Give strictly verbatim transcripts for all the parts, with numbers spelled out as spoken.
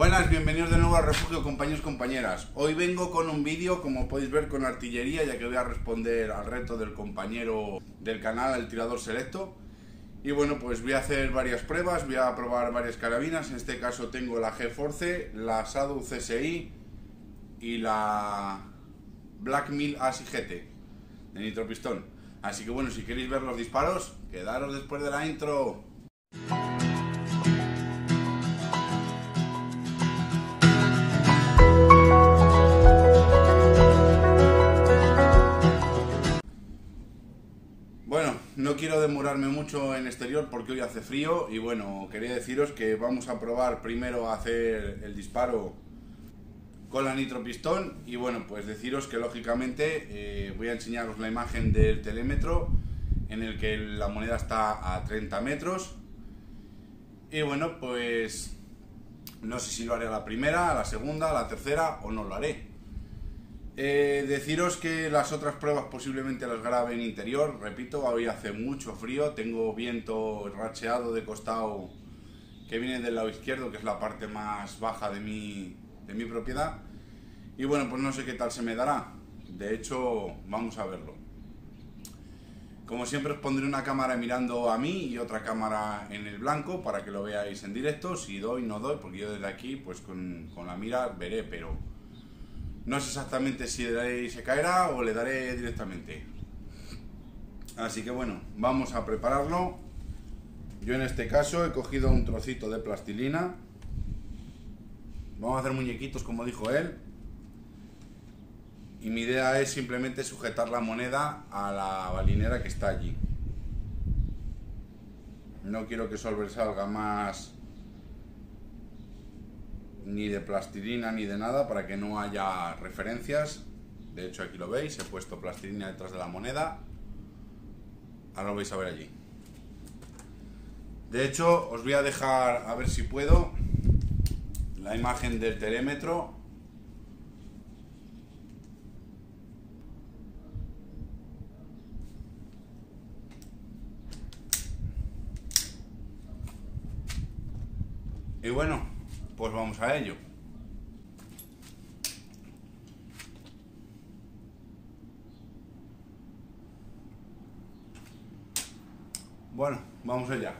Buenas, bienvenidos de nuevo a Refugio, compañeros y compañeras. Hoy vengo con un vídeo, como podéis ver, con artillería, ya que voy a responder al reto del compañero del canal El Tirador Selecto. Y bueno, pues voy a hacer varias pruebas, voy a probar varias carabinas. En este caso tengo la G-Force, la SADU C S I y la Black Mill AsiGT de nitropistón. Así que bueno, si queréis ver los disparos, quedaros después de la intro. No quiero demorarme mucho en exterior porque hoy hace frío y bueno, quería deciros que vamos a probar primero a hacer el disparo con la nitropistón y bueno, pues deciros que lógicamente eh, voy a enseñaros la imagen del telémetro en el que la moneda está a treinta metros y bueno, pues no sé si lo haré a la primera, a la segunda, a la tercera o no lo haré. Eh, deciros que las otras pruebas posiblemente las grabe en interior, repito, hoy hace mucho frío, tengo viento racheado de costado que viene del lado izquierdo, que es la parte más baja de mi, de mi propiedad, y bueno, pues no sé qué tal se me dará, de hecho, vamos a verlo. Como siempre os pondré una cámara mirando a mí y otra cámara en el blanco para que lo veáis en directo, si doy, no doy, porque yo desde aquí, pues con, con la mira veré, pero... no sé exactamente si le daré y se caerá o le daré directamente. Así que bueno, vamos a prepararlo. Yo en este caso he cogido un trocito de plastilina. Vamos a hacer muñequitos como dijo él. Y mi idea es simplemente sujetar la moneda a la balinera que está allí. No quiero que sobresalga más... ni de plastilina ni de nada para que no haya referencias. De hecho aquí lo veis, he puesto plastilina detrás de la moneda, ahora lo vais a ver allí. De hecho os voy a dejar, a ver si puedo, la imagen del telémetro. Y bueno, pues vamos a ello. Bueno, vamos allá.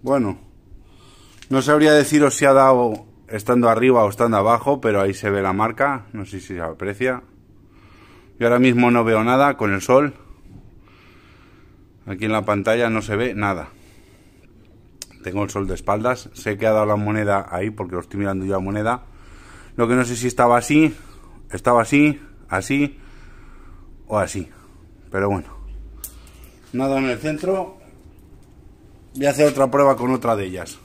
Bueno, no sabría deciros si ha dado estando arriba o estando abajo, pero ahí se ve la marca, no sé si se aprecia. Yo ahora mismo no veo nada con el sol, aquí en la pantalla no se ve nada. Tengo el sol de espaldas, sé que ha dado la moneda ahí porque lo estoy mirando yo a moneda. Lo que no sé si estaba así, estaba así, así o así, pero bueno. Nada en el centro. Voy a hacer otra prueba con otra de ellas.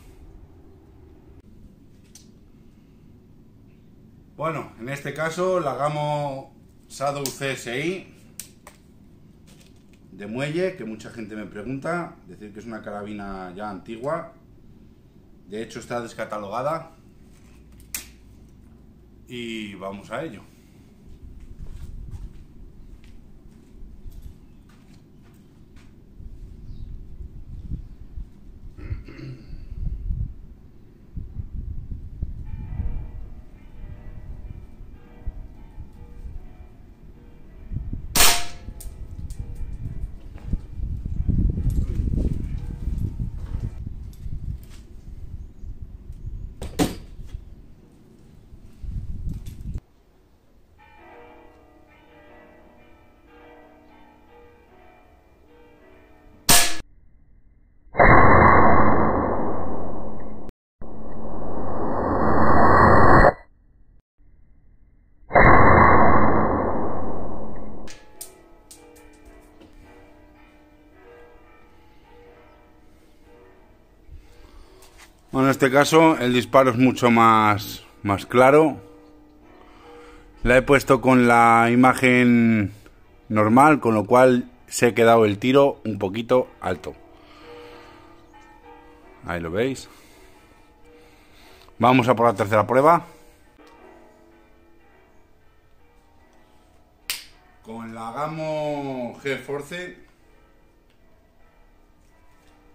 Bueno, en este caso la Gamo Shadow C S I de muelle, que mucha gente me pregunta, decir que es una carabina ya antigua, de hecho está descatalogada y vamos a ello. Bueno, en este caso el disparo es mucho más, más claro. La he puesto con la imagen normal, con lo cual se ha quedado el tiro un poquito alto. Ahí lo veis. Vamos a por la tercera prueba. Con la Gamo G-Force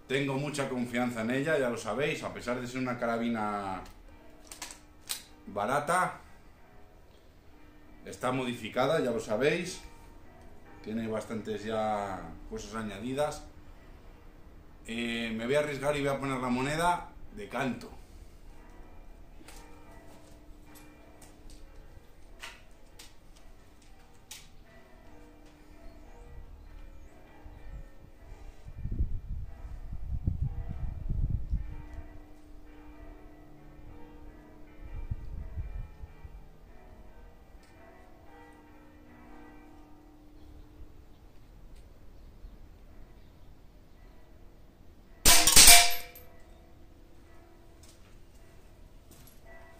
tengo mucha confianza en ella, ya lo sabéis, a pesar de ser una carabina barata. Está modificada, ya lo sabéis. Tiene bastantes ya cosas añadidas. Eh, me voy a arriesgar y voy a poner la moneda de canto.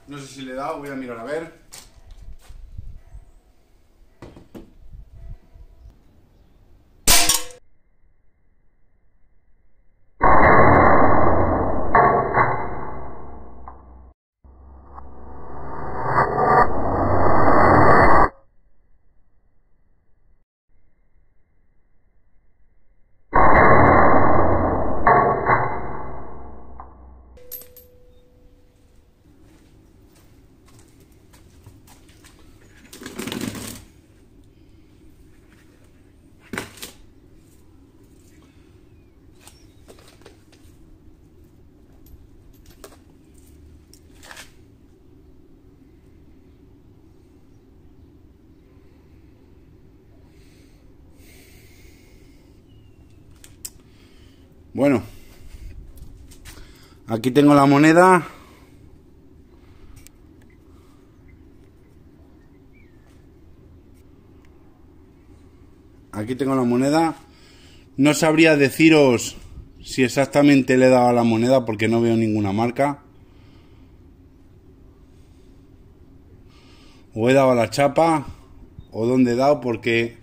No sé si le he dado, voy a mirar a ver. Bueno, aquí tengo la moneda. Aquí tengo la moneda. No sabría deciros si exactamente le he dado a la moneda porque no veo ninguna marca. O he dado a la chapa o dónde he dado porque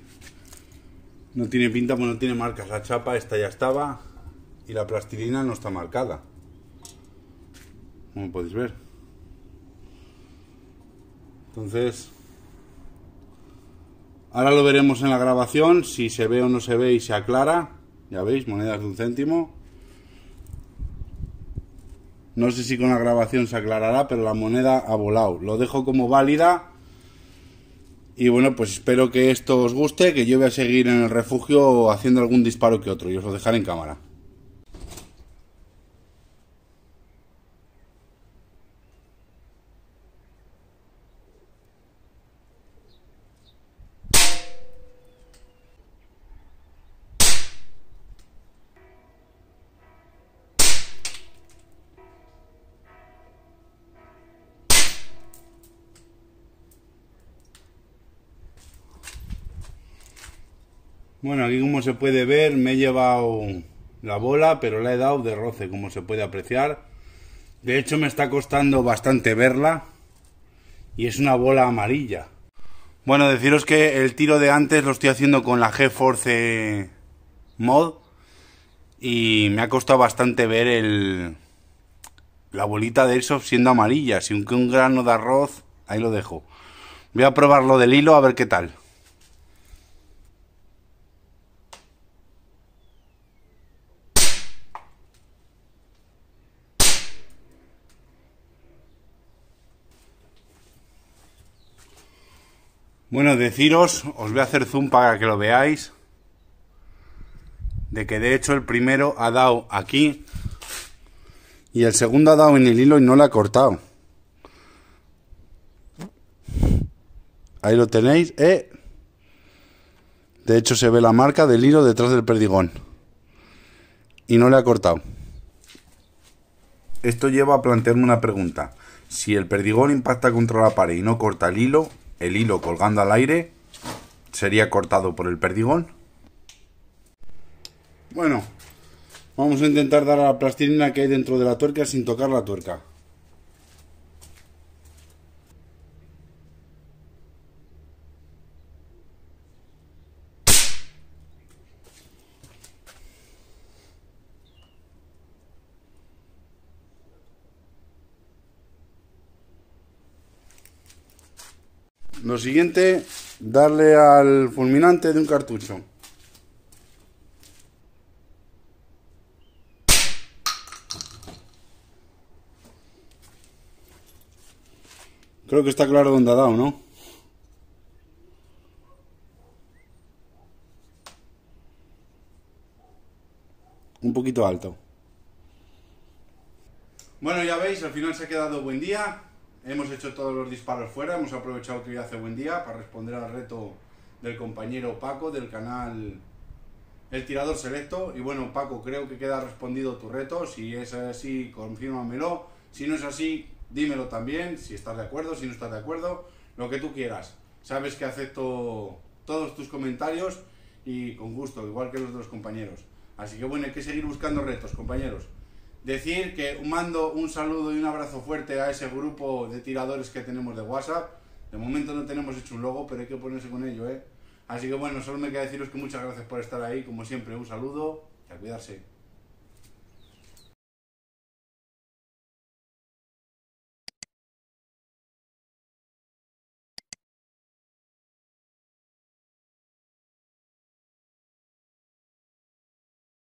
no tiene pinta, pues no tiene marcas. La chapa esta ya estaba. Y la plastilina no está marcada, como podéis ver. Entonces, ahora lo veremos en la grabación, si se ve o no se ve y se aclara. Ya veis, monedas de un céntimo. No sé si con la grabación se aclarará, pero la moneda ha volado. Lo dejo como válida. Y bueno, pues espero que esto os guste, que yo voy a seguir en el refugio haciendo algún disparo que otro. Y os lo dejaré en cámara. Bueno, aquí como se puede ver me he llevado la bola, pero la he dado de roce, como se puede apreciar. De hecho me está costando bastante verla y es una bola amarilla. Bueno, deciros que el tiro de antes lo estoy haciendo con la G-Force mod y me ha costado bastante ver el, la bolita de Airsoft siendo amarilla, sin que un grano de arroz, ahí lo dejo. Voy a probarlo del hilo a ver qué tal. Bueno, deciros, os voy a hacer zoom para que lo veáis, de que de hecho el primero ha dado aquí y el segundo ha dado en el hilo y no lo ha cortado. Ahí lo tenéis, eh. De hecho se ve la marca del hilo detrás del perdigón y no le ha cortado. Esto lleva a plantearme una pregunta: si el perdigón impacta contra la pared y no corta el hilo, el hilo colgando al aire sería cortado por el perdigón. Bueno, Vamos a intentar dar a la plastilina que hay dentro de la tuerca sin tocar la tuerca. Lo siguiente, darle al fulminante de un cartucho. Creo que está claro dónde ha dado, ¿no? Un poquito alto. Bueno, ya veis, al final se ha quedado buen día. Hemos hecho todos los disparos fuera, hemos aprovechado que hoy hace buen día para responder al reto del compañero Paco del canal El Tirador Selecto. Y bueno, Paco, creo que queda respondido tu reto. Si es así, confírmamelo. Si no es así, dímelo también, si estás de acuerdo, si no estás de acuerdo, lo que tú quieras. Sabes que acepto todos tus comentarios y con gusto, igual que los de los compañeros. Así que bueno, hay que seguir buscando retos, compañeros. Decir que mando un saludo y un abrazo fuerte a ese grupo de tiradores que tenemos de WhatsApp. De momento no tenemos hecho un logo, pero hay que ponerse con ello, ¿eh? Así que bueno, solo me queda deciros que muchas gracias por estar ahí. Como siempre, un saludo y a cuidarse.